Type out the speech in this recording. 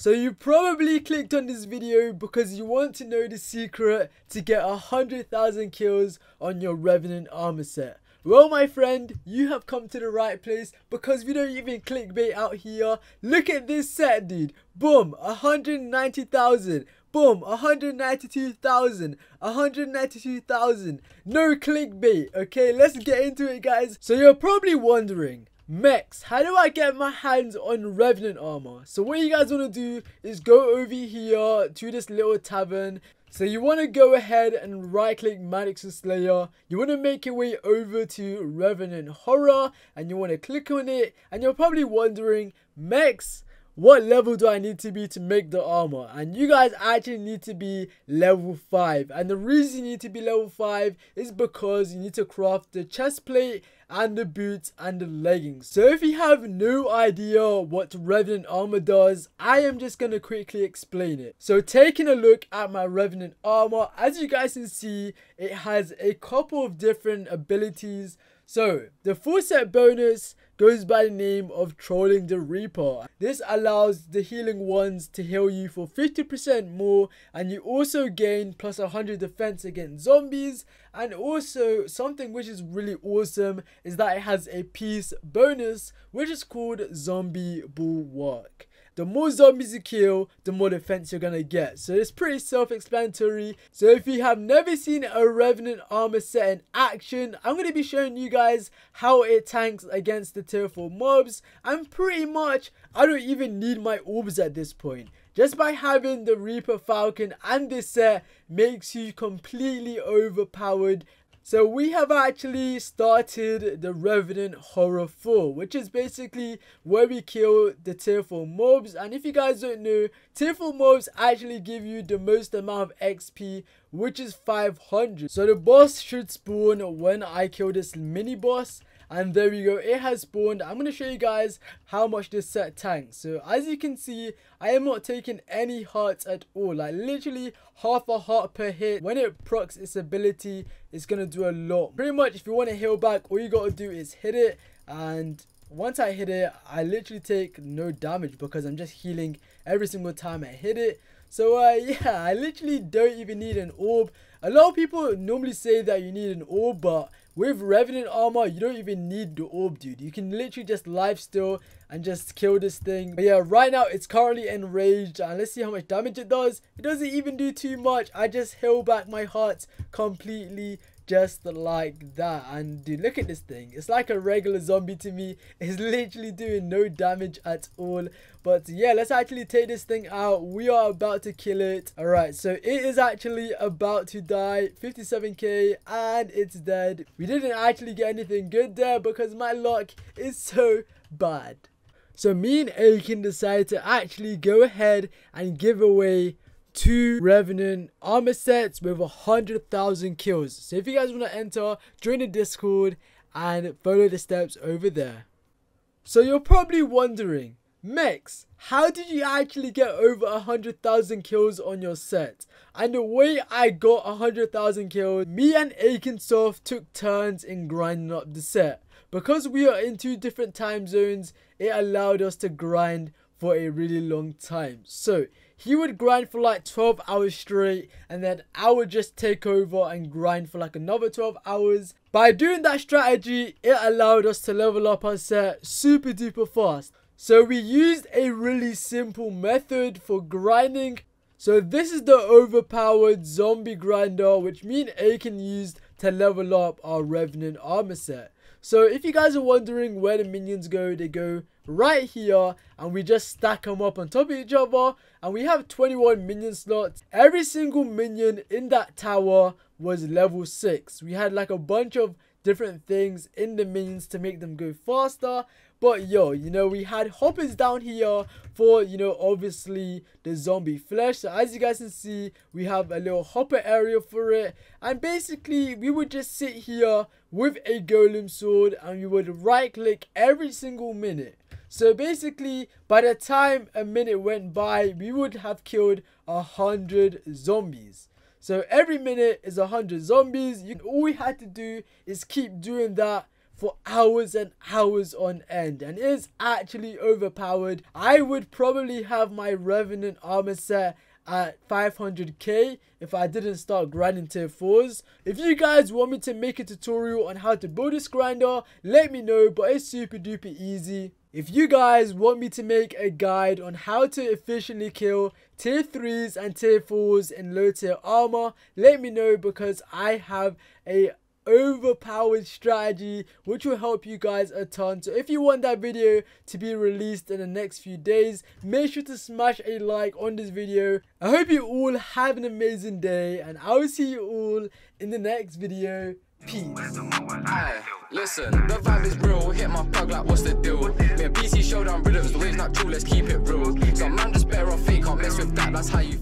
So you probably clicked on this video because you want to know the secret to get 100,000 kills on your revenant armor set. Well, my friend, you have come to the right place because we don't even clickbait out here. Look at this set, dude. Boom, 190,000. Boom, 192,000. 192,000. No clickbait, okay? Let's get into it, guys. So you're probably wondering, Mekz, how do I get my hands on revenant armor? So what you guys want to do is go over here to this little tavern. So you want to go ahead and right click Maddox's Slayer, you want to make your way over to Revenant Horror and you want to click on it, and you're probably wondering, Mekz, what level do I need to be to make the armor? And you guys actually need to be level 5, and the reason you need to be level 5 is because you need to craft the chest plate and the boots and the leggings. So if you have no idea what revenant armor does, I am just going to quickly explain it. So taking a look at my revenant armor, as you guys can see, it has a couple of different abilities. So the full set bonus goes by the name of Trolling the Reaper. This allows the healing ones to heal you for 50% more, and you also gain plus 100 defense against zombies. And also something which is really awesome is that it has a piece bonus which is called Zombie Bulwark. The more zombies you kill, the more defense you're gonna get. So it's pretty self-explanatory. So if you have never seen a revenant armor set in action, I'm gonna be showing you guys how it tanks against the tier 4 mobs. And pretty much, I don't even need my orbs at this point. Just by having the Reaper Falchion and this set makes you completely overpowered. So we have actually started the Revenant Horror 4, which is basically where we kill the tier 4 mobs. And if you guys don't know, tier 4 mobs actually give you the most amount of XP, which is 500. So the boss should spawn when I kill this mini boss. And there we go, it has spawned. I'm going to show you guys how much this set tanks. So as you can see, I am not taking any hearts at all. Like literally half a heart per hit. When it procs its ability, it's going to do a lot. Pretty much if you want to heal back, all you got to do is hit it. And once I hit it, I literally take no damage because I'm just healing every single time I hit it. So yeah, I literally don't even need an orb. A lot of people normally say that you need an orb, but with revenant armor, you don't even need the orb, dude. You can literally just lifesteal and just kill this thing. But yeah, right now it's currently enraged, and let's see how much damage it does. It doesn't even do too much. I just heal back my hearts completely, just like that. And dude, look at this thing. It's like a regular zombie to me. It's literally doing no damage at all. But yeah, let's actually take this thing out. We are about to kill it. All right, so it is actually about to die. 57k, and it's dead. We didn't actually get anything good there because my luck is so bad. So me and Aiken decided to actually go ahead and give away 2 revenant armor sets with 100,000 kills. So if you guys want to enter, join the Discord and follow the steps over there. So you're probably wondering, Mekz, how did you actually get over 100,000 kills on your set? And the way I got 100,000 kills, me and Aikensoft took turns in grinding up the set. Because we are in 2 different time zones, it allowed us to grind for a really long time. So he would grind for like 12 hours straight, and then I would just take over and grind for like another 12 hours. By doing that strategy, it allowed us to level up our set super duper fast. So we used a really simple method for grinding. So this is the overpowered zombie grinder, which me and Aiken used to level up our revenant armor set. So if you guys are wondering where the minions go, they go right here, and we just stack them up on top of each other, and we have 21 minion slots. Every single minion in that tower was level 6. We had like a bunch of different things in the minions to make them go faster. But yo, you know, we had hoppers down here for, you know, obviously the zombie flesh. So as you guys can see, we have a little hopper area for it. And basically, we would just sit here with a golem sword and we would right click every single minute. So basically, by the time a minute went by, we would have killed 100 zombies. So every minute is 100 zombies. All we had to do is keep doing that for hours and hours on end and is actually overpowered. I would probably have my revenant armor set at 500k if I didn't start grinding tier 4s. If you guys want me to make a tutorial on how to build this grinder, let me know, but it's super duper easy. If you guys want me to make a guide on how to efficiently kill tier 3s and tier 4s in low tier armor, let me know, because I have a overpowered strategy which will help you guys a ton. So if you want that video to be released in the next few days, make sure to smash a like on this video. I hope you all have an amazing day, and I will see you all in the next video. Peace. Aye, listen, the vibe is real. Hit my plug like what's the deal? Me and BC showdown rhythms, the wave's not true, let's keep it real. Some man just better off fake, can't mess with that, that's how you feel.